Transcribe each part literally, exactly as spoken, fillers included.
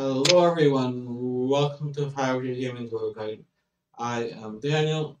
Hello everyone, welcome to five G Gaming Guru. I am Daniel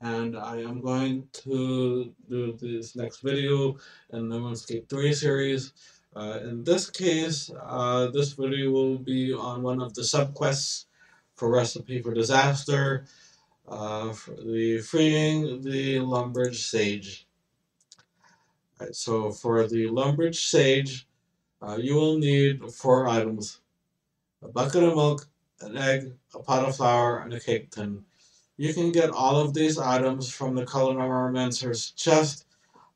and I am going to do this next video in the Runescape three series. Uh, in this case, uh, this video will be on one of the subquests for Recipe for Disaster, uh, for the Freeing the Lumbridge Sage. All right, so for the Lumbridge Sage, uh, you will need four items. A bucket of milk, an egg, a pot of flour, and a cake tin. You can get all of these items from the Column of Mancers chest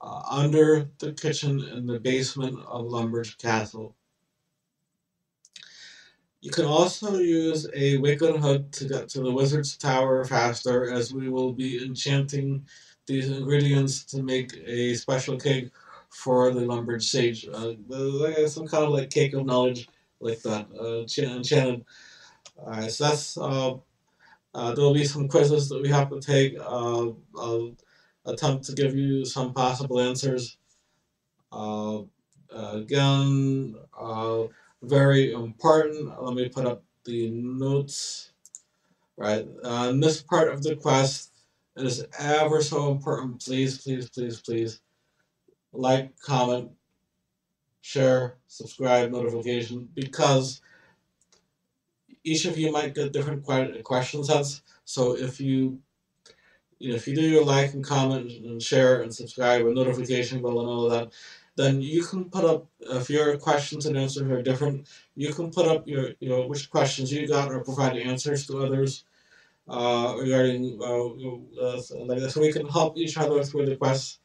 uh, under the kitchen in the basement of Lumbridge Castle. You can also use a Wiccan hood to get to the Wizard's Tower faster, as we will be enchanting these ingredients to make a special cake for the Lumbridge Sage. Uh, some kind of like cake of knowledge. Like that, uh, enchanted. Alright, so that's, uh, uh, there'll be some quizzes that we have to take. Uh, I'll attempt to give you some possible answers. Uh, again, uh, very important. Let me put up the notes. Right, uh, in this part of the quest, it is ever so important. Please, please, please, please, like, comment, share, subscribe, notification, because each of you might get different question sets. So if you, you know, if you do your like and comment and share and subscribe and notification bell and all of that, then you can put up, if your questions and answers are different, you can put up your, you know, which questions you got or provide answers to others uh, regarding uh, uh, like this. So we can help each other through the quest.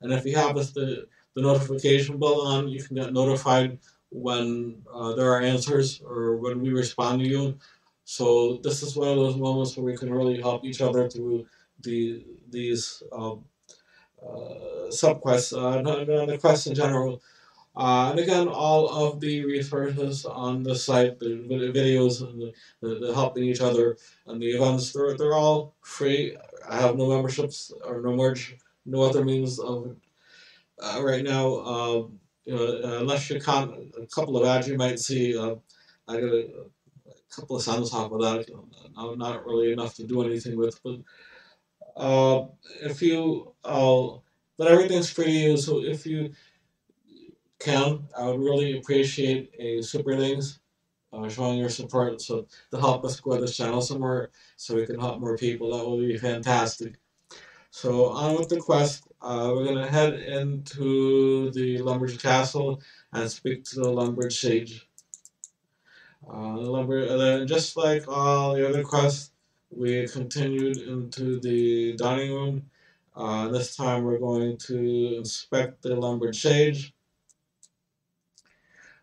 And if you have us the The notification bell on, you can get notified when uh, there are answers or when we respond to you. So this is one of those moments where we can really help each other through the these um, uh, subquests and uh, the quests in general. Uh, and again, all of the resources on the site, the videos, and the, the helping each other, and the events, they're, they're all free. I have no memberships or no merge, no other means of. Uh, right now, uh, you know, unless you count a couple of ads you might see, uh, I got a, a couple of sounds off of that. I'm not really enough to do anything with, but uh, if you, uh, but everything's free to use. So if you can, I would really appreciate a super thanks uh, showing your support, so to help us grow this channel somewhere, so we can help more people. That would be fantastic. So on with the quest. Uh, we're going to head into the Lumbridge Castle and speak to the Lumbridge Sage. Uh, Lumbridge, and then just like all the other quests, we continued into the dining room. Uh, this time we're going to inspect the Lumbridge Sage.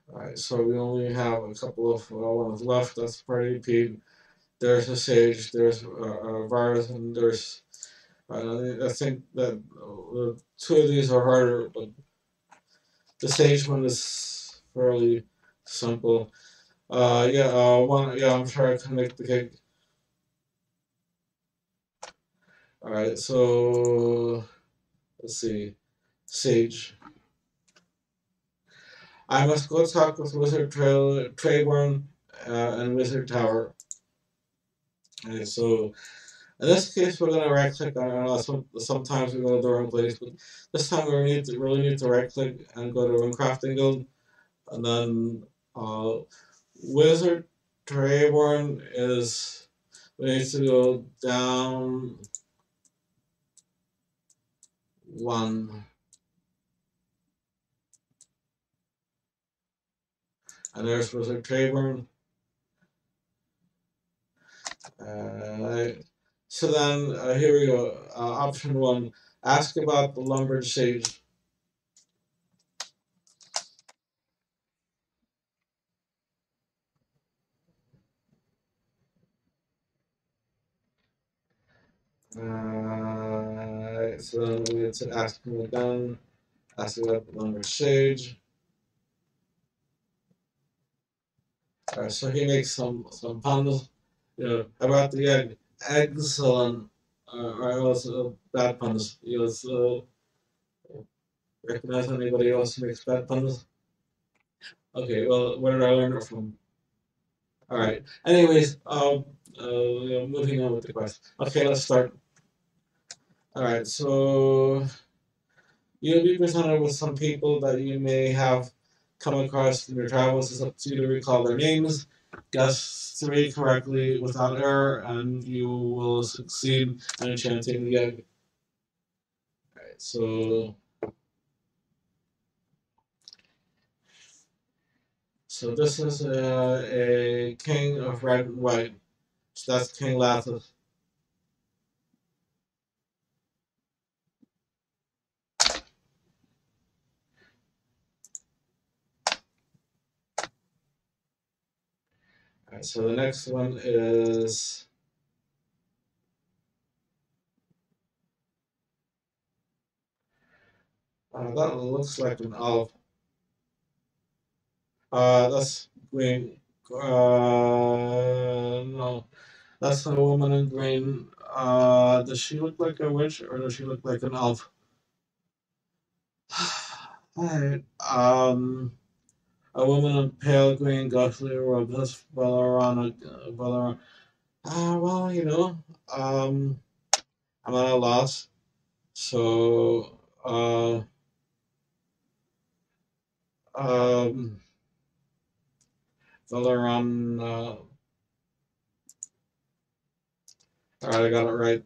Alright, so we only have a couple of uh, ones left. That's pretty big. There's a Sage, there's a, a virus, and there's... Uh, I think that uh, two of these are harder, but the Sage one is fairly simple. Uh, yeah, uh, one. Yeah, I'm sure I can make the cake. All right, so let's see, Sage. I must go talk with Wizard Traiborn uh, and Wizard Tower. All right, so. In this case, we're going to right-click. I don't know, some, sometimes we go to the wrong place, but this time we need to, really need to right-click and go to Wincrafting Guild. And then uh, Wizard Traiborn is... We need to go down... One. And there's Wizard Traiborn. Uh, So then, uh, here we go, uh, option one, ask about the Lumbridge Sage. Uh, so then we need to ask him again, ask about the Lumbridge Sage. Alright, so he makes some, some puns, you know, about the egg. Excellent. Uh, I also bad puns. You also uh, recognize anybody else who makes bad puns? Okay, well, where did I learn it from? All right. Anyways, um, uh, moving on with the quest. Okay, let's start. All right. So you'll be presented with some people that you may have come across in your travels. It's up to you to recall their names. Guess three correctly without error, and you will succeed in enchanting the egg. Alright, so. So this is uh, a king of red and white. So that's King Lathis. Alright, so the next one is uh, that looks like an elf. Uh, that's green. Uh, no, that's a woman in green. Uh, does she look like a witch or does she look like an elf? Alright, um. A woman in pale green, ghostly robe. That's Belerona. Belerona. Ah, well, you know, um, I'm at a loss. So, uh, um, Belerona. All right, I got it right.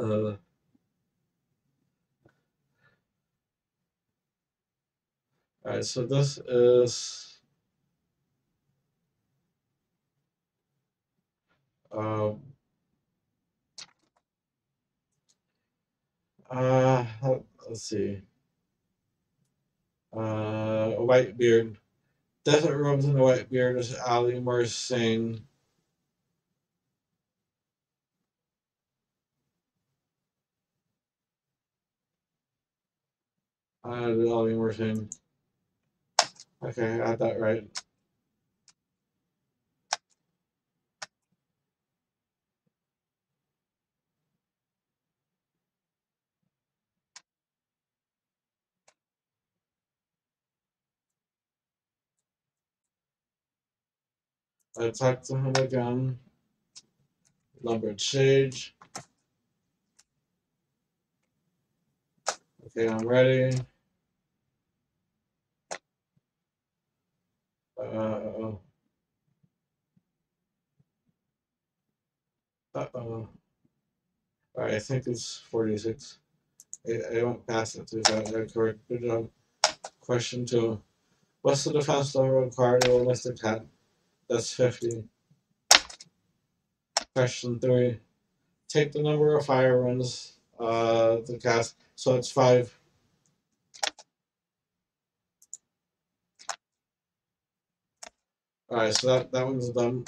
Uh. Alright, so this is um, uh, let's see, uh, a white beard. Desert robes in the white beard is Ali Murzin. Uh, Ali Murzin. Okay, I got that right. I talked to him again. Lumbridge Sage. Okay, I'm ready. Uh-oh. Uh-oh. Alright, I think it's forty-six. I, I won't pass it through that. I correct. Good job. Question two. What's the defense level required to enlist a cat? That's fifty. Question three. Take the number of fire runs uh, the cast. So it's five. Alright, so that, that one's done.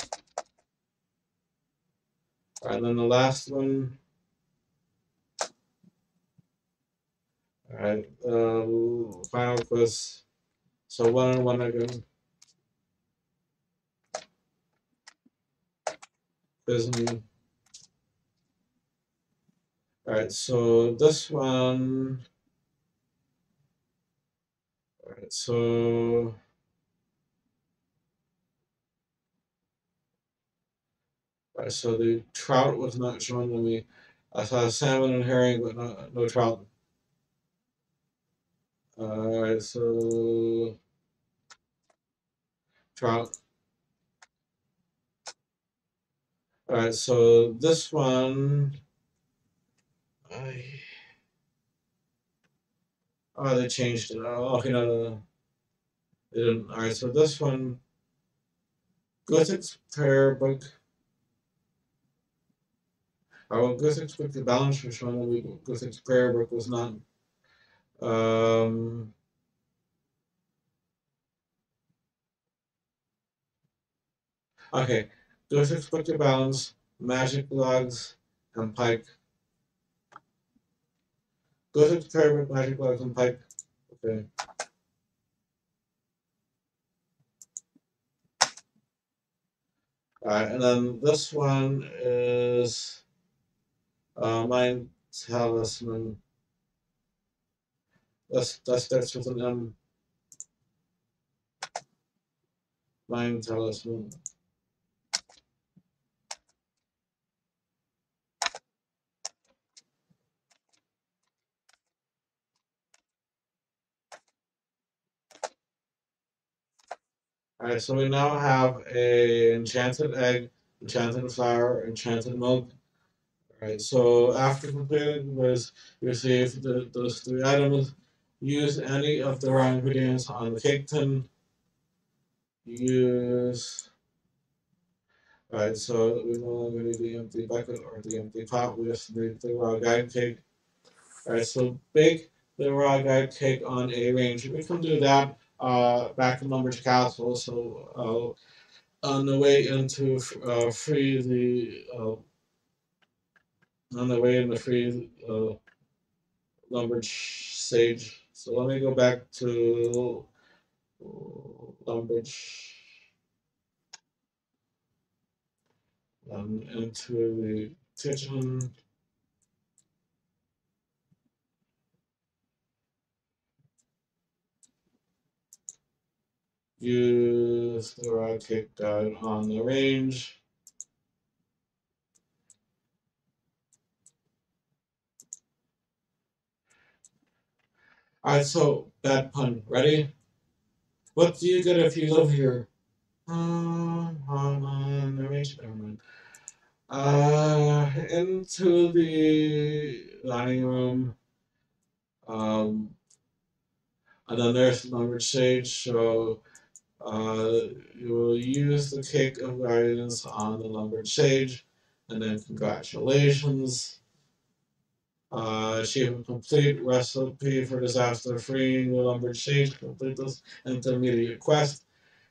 Alright, and then the last one. Alright, uh, final quiz. So one on one again. Quiz me. Alright, so this one. Alright, so. So the trout was not shown to me. I saw salmon and herring, but no, no trout. Alright, so trout. Alright, so this one. I... Oh, they changed it. Oh, okay, no, no, no. They didn't. Alright, so this one. Glyphics prayer book. I will go to expect the balance for showing we go to prayer book was not. Um, okay, go to expect the balance, magic logs, and pike. Go to prayer book, magic logs, and pike. Okay. Alright, and then this one is. Uh, mine talisman. That's that's that's with an M. Lions are less willing. Alright, so we now have a enchanted egg, enchanted flower, enchanted milk. Alright, so after completing this, you receive the, those three items. Use any of the raw ingredients on the cake tin. Use. Alright, so we no longer need the empty bucket or the empty pot, we just need the raw guide cake. Alright, so bake the raw guide cake on a range. We can do that uh, back in Lumbridge Castle, so uh, on the way into uh, free the. Uh, on the way into free uh, Lumbridge Sage. So let me go back to Lumbridge um, into the kitchen. Use the raw cake guide on the range. Alright, so, bad pun. Ready? What do you get if you live here? Um, on, on, never mind. Uh, into the dining room. Um, and then there's the Lumbridge Sage, so uh, you will use the cake of guidance on the Lumbridge Sage, and then congratulations. Uh, she will complete Recipe for Disaster, Freeing the Lumbridge Sage. Complete this intermediate quest.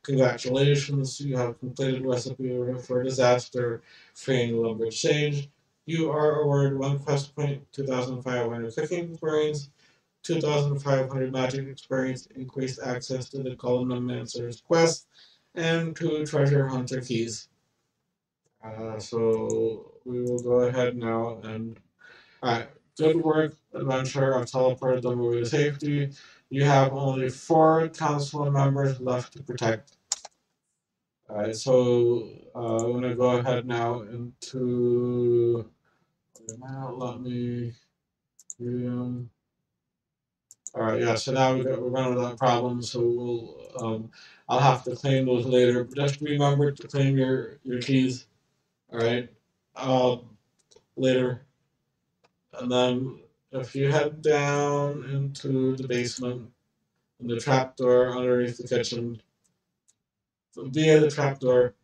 Congratulations, you have completed Recipe for Disaster, Freeing the Lumbridge Sage. You are awarded one quest point, two thousand five hundred cooking experience, two thousand five hundred magic experience, increased access to the Column of Mancers quest, and two treasure hunter keys. Uh, so we will go ahead now and. Alright. Good work, adventure. I've teleported the movie to safety. You have only four council members left to protect. Alright, so uh, I'm gonna go ahead now into. Now let me. Um, Alright, yeah. So now we got, we're running without problems. So we'll. Um, I'll have to claim those later. But just remember to claim your your keys. Alright. Um, later. And then, if you head down into the basement, and the trapdoor underneath the kitchen, via the trapdoor,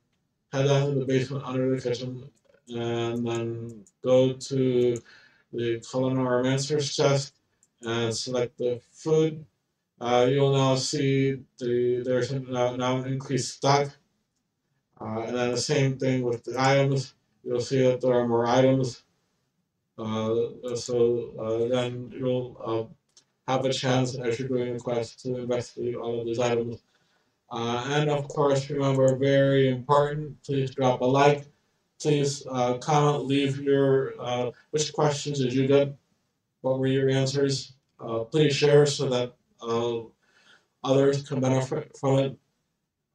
head down to the basement under the kitchen, and then go to the Culinary Master's chest and select the food. Uh, you'll now see the there's now, now an increased stock. Uh, and then the same thing with the items. You'll see that there are more items. Uh, so uh, then you'll uh, have a chance as you're doing the quest to investigate all of these items. Uh, and of course, remember, very important, please drop a like, please uh, comment, leave your, uh, which questions did you get, what were your answers, uh, please share so that uh, others can benefit from it.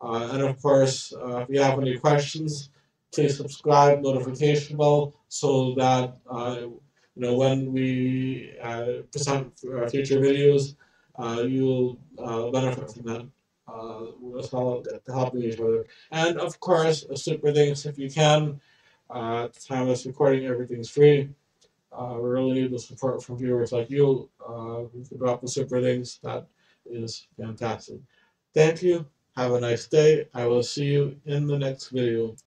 Uh, and of course, uh, if you have any questions, please subscribe, notification bell, so that uh, you know when we uh, present our future videos, uh, you'll uh, benefit from that. Uh, we'll help helping each other. And of course, a super thanks if you can. Uh, at the time of this recording, everything's free. Uh, we really need the support from viewers like you. Uh, you can drop the super thanks. That is fantastic. Thank you. Have a nice day. I will see you in the next video.